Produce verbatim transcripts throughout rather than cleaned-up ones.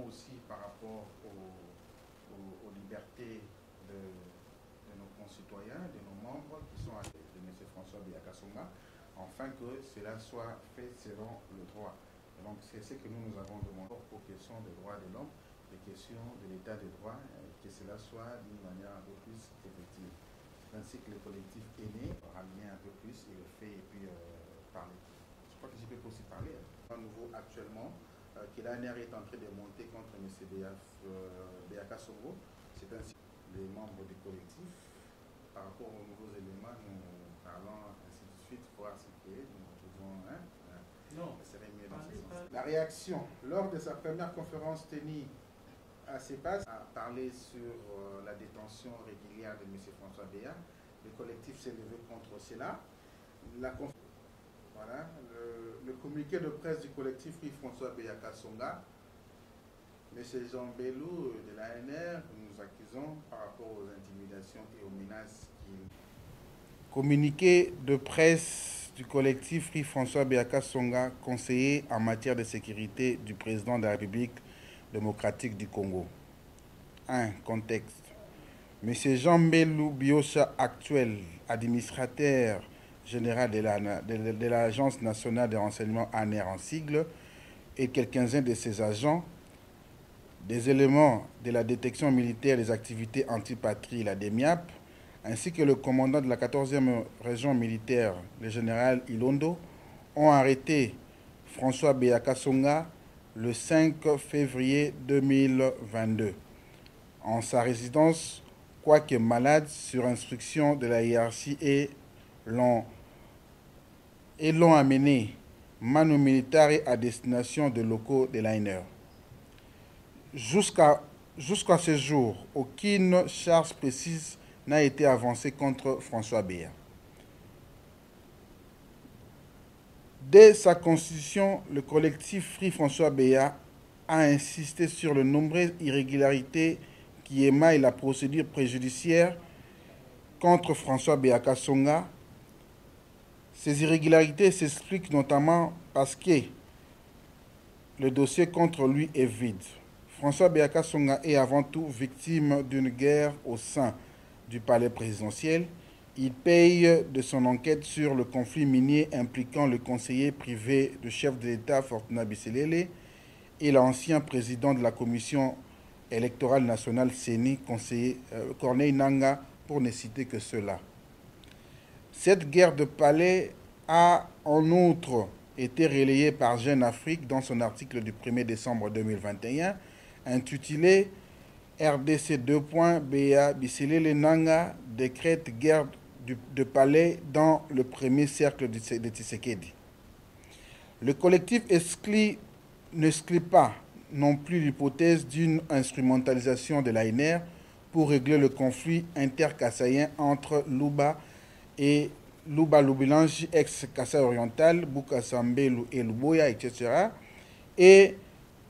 avons aussi par rapport aux, aux, aux libertés de, de nos concitoyens, de nos membres qui sont à de M. François Beya Kasonga, afin que cela soit fait selon le droit. Et donc c'est ce que nous nous avons demandé aux questions des droits de l'homme, des questions de l'état de droit, que cela soit d'une manière un peu plus effective. C'est ainsi que le collectif est né, ramener un peu plus, il le fait et puis euh, parler. Je crois que je peux aussi parler. À nouveau actuellement, Euh, que l'A N R est en train de monter contre M. Beya Kasonga. C'est ainsi que les membres du collectif, par rapport aux nouveaux éléments, nous parlons ainsi de suite pour ce que nous pouvons. Hein, non. Ça serait mieux dans ce sens. La réaction, lors de sa première conférence tenue à CEPAS, a parlé sur euh, la détention régulière de M. François Beya. Le collectif s'est levé contre cela. La conférence. Voilà, le, le communiqué de presse du collectif François Beya Kasonga, M. Jean Bellou de l'A N R, nous accusons par rapport aux intimidations et aux menaces qu'il... Communiqué de presse du collectif François Beya Kasonga, conseiller en matière de sécurité du président de la République démocratique du Congo. un. Contexte. M. Jean Bellou Biosha, actuel administrateur général de l'Agence nationale des renseignements A N R en sigle, et quelques-uns de ses agents, des éléments de la détection militaire des activités anti-patrie, la DEMIAP, ainsi que le commandant de la quatorzième région militaire, le général Ilondo, ont arrêté François Beya Kasonga le cinq février deux mille vingt-deux en sa résidence, quoique malade, sur instruction de la hiérarchie, et l'ont et l'ont amené manu militari à destination de locaux de l'A N R. Jusqu'à jusqu'à ce jour, aucune charge précise n'a été avancée contre François Beya. Dès sa constitution, le collectif Free François Beya a insisté sur les nombreuses irrégularités qui émaillent la procédure préjudiciaire contre François Beya Kasonga. Ces irrégularités s'expliquent notamment parce que le dossier contre lui est vide. François Beya Kasonga est avant tout victime d'une guerre au sein du palais présidentiel. Il paye de son enquête sur le conflit minier impliquant le conseiller privé du chef de l'État Fortunat Biselele et l'ancien président de la Commission électorale nationale C E N I, conseiller euh, Corneille Nanga, pour ne citer que cela. Cette guerre de palais a en outre été relayée par Jeune Afrique dans son article du premier décembre deux mille vingt et un, intitulé R D C deux. Beya Biselele Nanga décrète guerre de palais dans le premier cercle de Tshisekedi. Le collectif exclut, n'exclut pas non plus l'hypothèse d'une instrumentalisation de l'A N R pour régler le conflit intercassaïen entre Luba et Luba Lubilangi, ex-Kassai oriental, Bukasambelu et Luboya, et cetera, et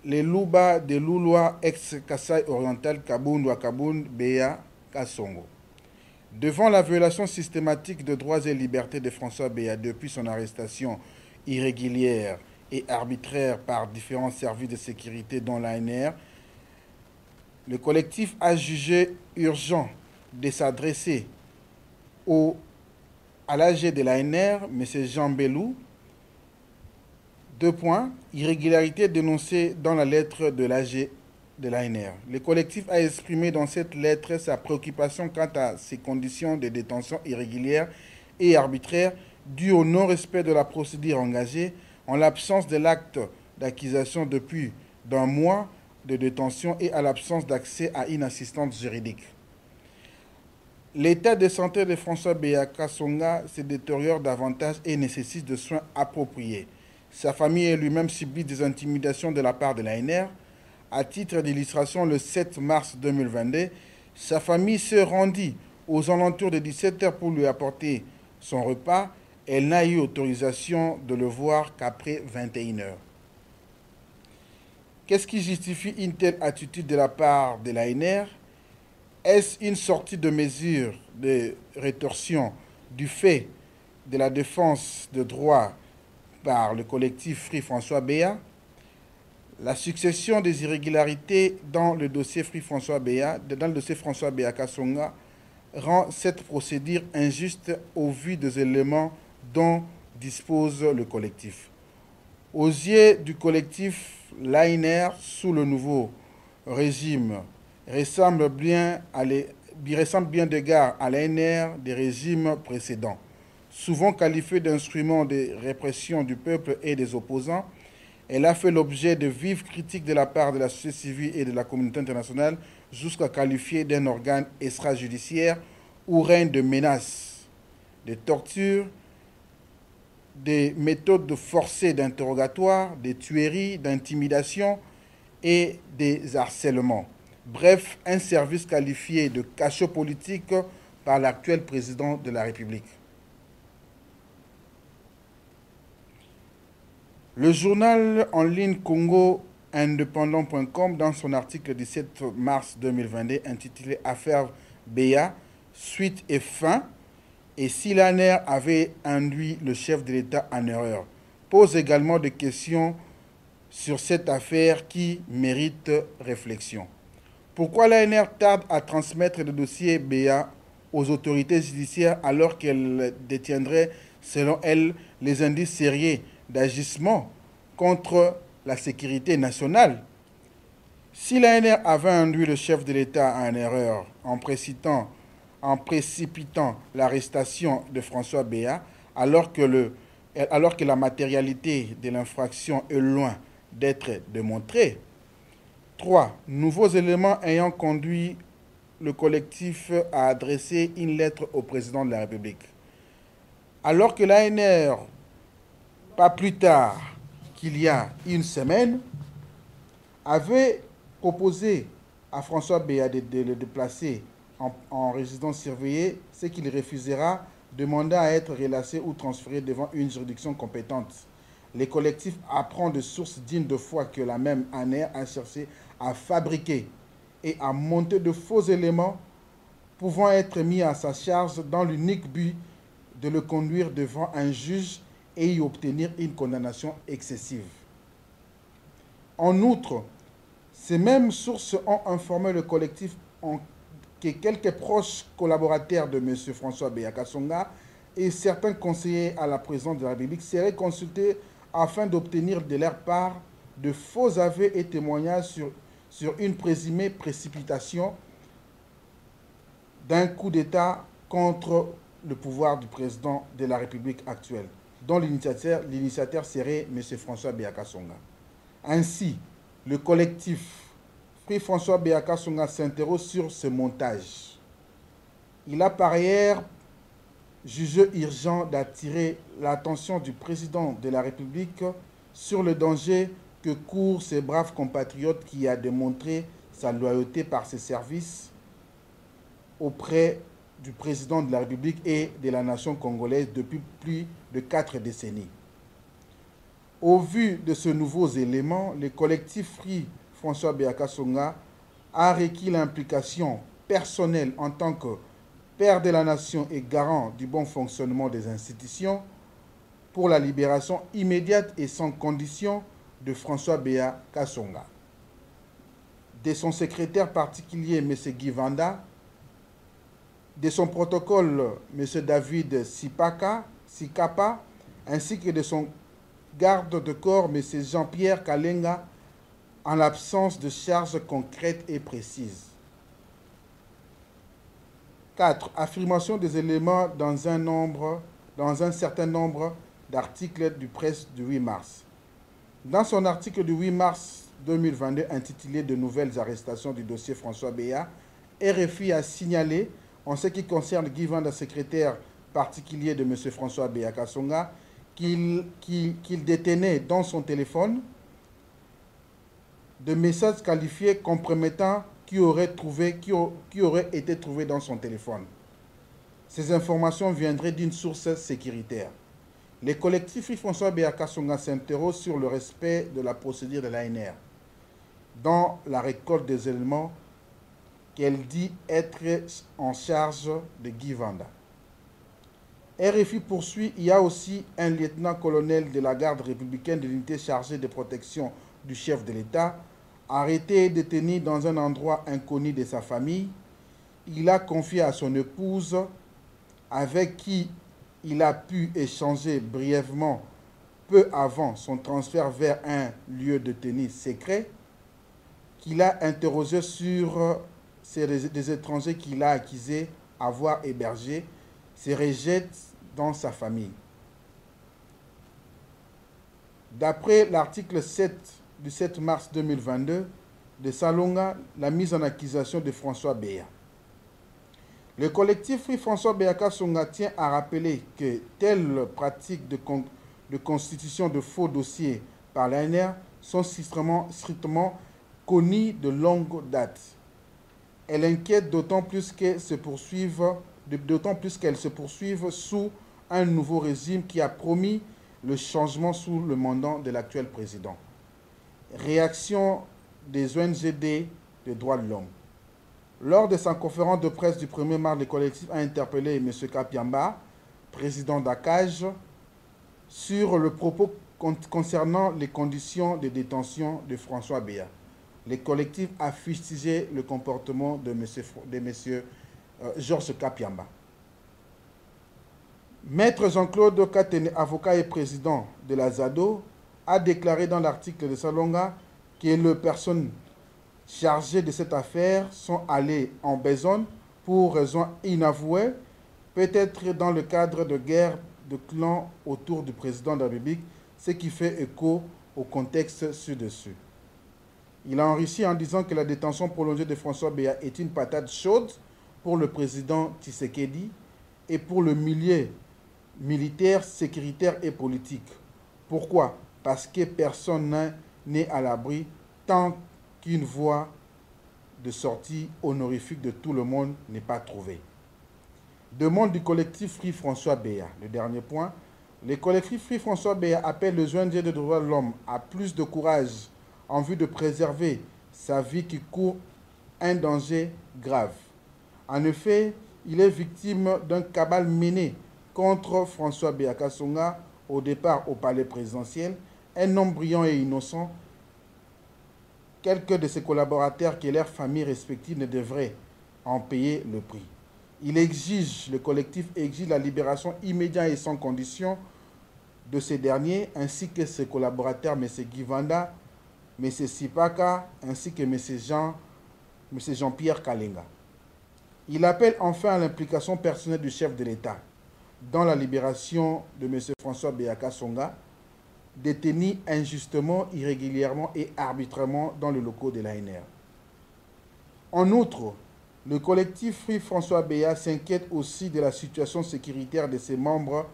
les Luba de Lulua, ex-Kassai oriental, Kabundu à Kabund, Beya Kasonga. Devant la violation systématique de droits et libertés de François Beya depuis son arrestation irrégulière et arbitraire par différents services de sécurité dont l'A N R, le collectif a jugé urgent de s'adresser aux à l'A G de l'A N R, M. Jean Bellou. Deux points. Irrégularités dénoncées dans la lettre de l'A G de l'A N R. Le collectif a exprimé dans cette lettre sa préoccupation quant à ces conditions de détention irrégulières et arbitraires dues au non-respect de la procédure engagée en l'absence de l'acte d'accusation depuis d'un mois de détention et à l'absence d'accès à une assistance juridique. L'état de santé de François Beya Kasonga se détériore davantage et nécessite de soins appropriés. Sa famille et lui-même subit des intimidations de la part de l'A N R. À titre d'illustration, le sept mars deux mille vingt-deux, sa famille se rendit aux alentours de dix-sept heures pour lui apporter son repas. Elle n'a eu autorisation de le voir qu'après vingt et une heures. Qu'est-ce qui justifie une telle attitude de la part de l'A N R ? Est-ce une sortie de mesure de rétorsion du fait de la défense de droits par le collectif Free François Beya ? La succession des irrégularités dans le dossier François Beya, dans le dossier François Beya Kasonga rend cette procédure injuste au vu des éléments dont dispose le collectif. Aux yeux du collectif, l'A N R, sous le nouveau régime, ressemble bien, à les, ressemble bien d'égard à l'A N R des régimes précédents. Souvent qualifiée d'instrument de répression du peuple et des opposants, elle a fait l'objet de vives critiques de la part de la société civile et de la communauté internationale, jusqu'à qualifier d'un organe extrajudiciaire où règne de menaces, de tortures, des méthodes de forcées d'interrogatoire, des tueries, d'intimidation et des harcèlements. Bref, un service qualifié de cachot politique par l'actuel président de la République. Le journal en ligne Congo Indépendant point com, dans son article du sept mars deux mille vingt-deux, intitulé « Affaire Beya, suite et fin » et « Si l'A N R avait induit le chef de l'État en erreur », pose également des questions sur cette affaire qui mérite réflexion. Pourquoi l'A N R tarde à transmettre le dossier Beya aux autorités judiciaires alors qu'elle détiendrait, selon elle, les indices sérieux d'agissement contre la sécurité nationale? Si l'A N R avait induit le chef de l'État en erreur en précipitant, en précipitant l'arrestation de François Beya, alors que, le, alors que la matérialité de l'infraction est loin d'être démontrée. Trois nouveaux éléments ayant conduit le collectif à adresser une lettre au président de la République. Alors que l'A N R, pas plus tard qu'il y a une semaine, avait proposé à François Beya de, de le déplacer en, en résidence surveillée, ce qu'il refusera, demanda à être relâché ou transféré devant une juridiction compétente. Les collectifs apprennent de sources dignes de foi que la même A N R a cherché à fabriquer et à monter de faux éléments pouvant être mis à sa charge dans l'unique but de le conduire devant un juge et y obtenir une condamnation excessive. En outre, ces mêmes sources ont informé le collectif que quelques proches collaborateurs de M. François Beya Kasonga et certains conseillers à la présidence de la République seraient consultés afin d'obtenir de leur part de faux aveux et témoignages sur, sur une présumée précipitation d'un coup d'État contre le pouvoir du président de la République actuelle, dont l'initiateur serait M. François Beya Kasonga. Ainsi, le collectif Free François Beya Kasonga s'interroge sur ce montage. Il a par ailleurs jugé urgent d'attirer l'attention du président de la République sur le danger que courent ses braves compatriotes qui a démontré sa loyauté par ses services auprès du président de la République et de la nation congolaise depuis plus de quatre décennies. Au vu de ces nouveaux éléments, le collectif Free François Beya Kasonga a requis l'implication personnelle en tant que père de la nation et garant du bon fonctionnement des institutions pour la libération immédiate et sans condition de François Beya Kasonga, de son secrétaire particulier M. Guy Vanda, de son protocole, M. David Sipaka, Sikapa, ainsi que de son garde de corps, M. Jean-Pierre Kalenga, en l'absence de charges concrètes et précises. quatre Affirmation des éléments dans un, nombre, dans un certain nombre d'articles du presse du huit mars. Dans son article du huit mars deux mille vingt-deux, intitulé « De nouvelles arrestations du dossier François Beya », R F I a signalé, en ce qui concerne Guy Vanda, secrétaire particulier de M. François Beya Kasonga, qu'il qu'il, qu'il détenait dans son téléphone de messages qualifiés compromettants qui auraient, trouvé, qui, a, qui auraient été trouvés dans son téléphone. Ces informations viendraient d'une source sécuritaire. Les collectifs François Beya Kasonga s'interrogent sur le respect de la procédure de l'A N R dans la récolte des éléments qu'elle dit être en charge de Guy Vanda. R F I poursuit, il y a aussi un lieutenant-colonel de la garde républicaine de l'unité chargée de protection du chef de l'État, arrêté et détenu dans un endroit inconnu de sa famille, il a confié à son épouse, avec qui il a pu échanger brièvement peu avant son transfert vers un lieu de tennis secret, qu'il a interrogé sur des étrangers qu'il a accusés avoir hébergés, se rejette dans sa famille. D'après l'article sept du sept mars deux mille vingt-deux de Salonga, la mise en accusation de François Beya. Le collectif Free François Beya Kasonga tient à rappeler que telles pratiques de, con de constitution de faux dossiers par l'A N R sont strictement, strictement connues de longue date. Elle inquiète d'autant plus qu'elles se poursuivent, d'autant plus qu'elles se poursuivent sous un nouveau régime qui a promis le changement sous le mandat de l'actuel président. Réaction des O N G des droits de l'homme. Lors de sa conférence de presse du premier mars, le collectif a interpellé M. Kapiamba, président d'A C A J, sur le propos concernant les conditions de détention de François Beya. Le collectif a fustigé le comportement de M. de M. Euh, Georges Kapiamba. Maître Jean-Claude Katene, avocat et président de la ZADO, a déclaré dans l'article de Salonga que les personnes chargées de cette affaire sont allées en besogne pour raisons inavouées, peut-être dans le cadre de guerres de clans autour du président de la République, ce qui fait écho au contexte ci-dessus. Il a enrichi en disant que la détention prolongée de François Beya est une patate chaude pour le président Tshisekedi et pour le milieu militaire, sécuritaire et politique. Pourquoi? Parce que personne n'est à l'abri tant qu'une voie de sortie honorifique de tout le monde n'est pas trouvée. Demande du collectif Free François Beya. Le dernier point, le collectif Free François Beya appelle le O N G des droits de l'homme à plus de courage en vue de préserver sa vie qui court un danger grave. En effet, il est victime d'un cabal mené contre François Beya Kasonga au départ au palais présidentiel, un homme brillant et innocent. Quelques de ses collaborateurs et leurs familles respectives ne devraient en payer le prix. Il exige, le collectif exige la libération immédiate et sans condition de ces derniers, ainsi que ses collaborateurs, M. Guy Vanda, M. Sipaka, ainsi que M. Jean, M. Jean-Pierre Kalenga. Il appelle enfin à l'implication personnelle du chef de l'État dans la libération de M. François Beya Kasonga, détenu injustement, irrégulièrement et arbitrairement dans le locaux de l'A N R. En outre, le collectif Free François Beya s'inquiète aussi de la situation sécuritaire de ses membres,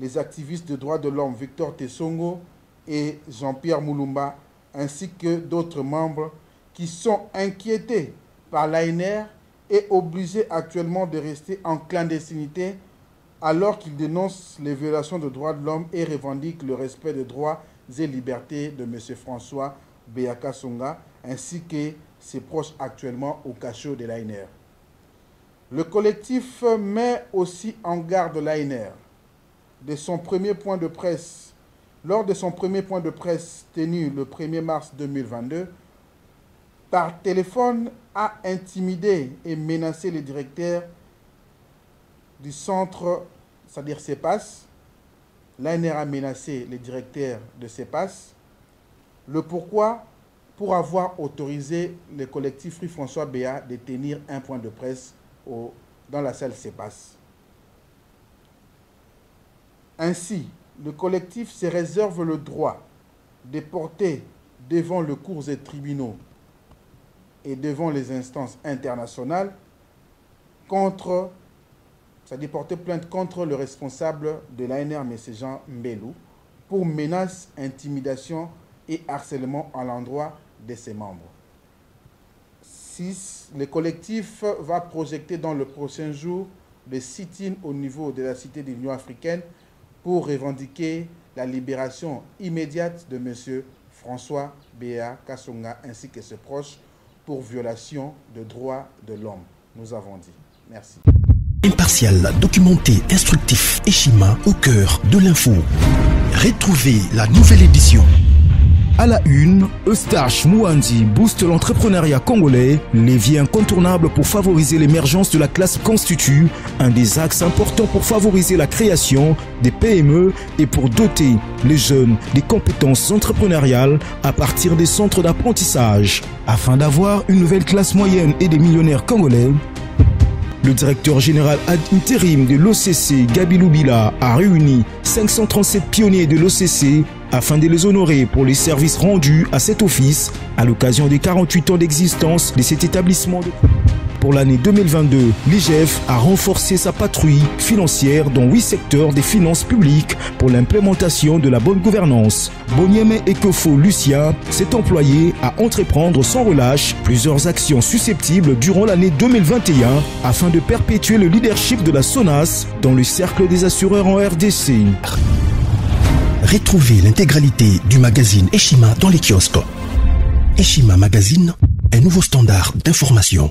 les activistes de droits de l'homme Victor Tessongo et Jean-Pierre Moulumba, ainsi que d'autres membres qui sont inquiétés par l'A N R et obligés actuellement de rester en clandestinité alors qu'ils dénoncent les violations des droits de l'homme et revendiquent le respect des droits et libertés de M. François Beya Kasonga ainsi que ses proches actuellement au cachot de l'A N R. Le collectif met aussi en garde l'A N R. De son premier point de presse, lors de son premier point de presse tenu le premier mars deux mille vingt-deux, par téléphone a intimidé et menacé les directeurs du centre, c'est-à-dire CEPAS. L'A N R a menacé les directeurs de CEPAS. Le pourquoi? Pour avoir autorisé le collectif Free François Beya de tenir un point de presse au, dans la salle CEPAS. Ainsi, le collectif se réserve le droit de porter devant les cours et tribunaux et devant les instances internationales contre, c'est-à-dire porter plainte contre le responsable de l'A N R, M. Jean Bellou, pour menaces, intimidation et harcèlement à l'endroit de ses membres. six. Le collectif va projeter dans le prochain jour des sit-ins au niveau de la cité de l'Union africaine pour revendiquer la libération immédiate de M. François Beya Kasonga ainsi que ses proches pour violation de droits de l'homme. Nous avons dit. Merci. Impartial, documenté, instructif, Eshima au cœur de l'info. Retrouvez la nouvelle édition. À la une, Eustache Mouandi booste l'entrepreneuriat congolais, levier incontournable pour favoriser l'émergence de la classe constitue un des axes importants pour favoriser la création des P M E et pour doter les jeunes des compétences entrepreneuriales à partir des centres d'apprentissage. Afin d'avoir une nouvelle classe moyenne et des millionnaires congolais, le directeur général ad intérim de l'O C C, Gaby Loubila, a réuni cinq cent trente-sept pionniers de l'O C C afin de les honorer pour les services rendus à cet office à l'occasion des quarante-huit ans d'existence de cet établissement. Pour l'année deux mille vingt-deux, l'I G F a renforcé sa patrouille financière dans huit secteurs des finances publiques pour l'implémentation de la bonne gouvernance. Bonyeme Ekofo Lucien s'est employé à entreprendre sans relâche plusieurs actions susceptibles durant l'année deux mille vingt et un afin de perpétuer le leadership de la SONAS dans le cercle des assureurs en R D C. Retrouvez l'intégralité du magazine Eshima dans les kiosques. Eshima Magazine, un nouveau standard d'information.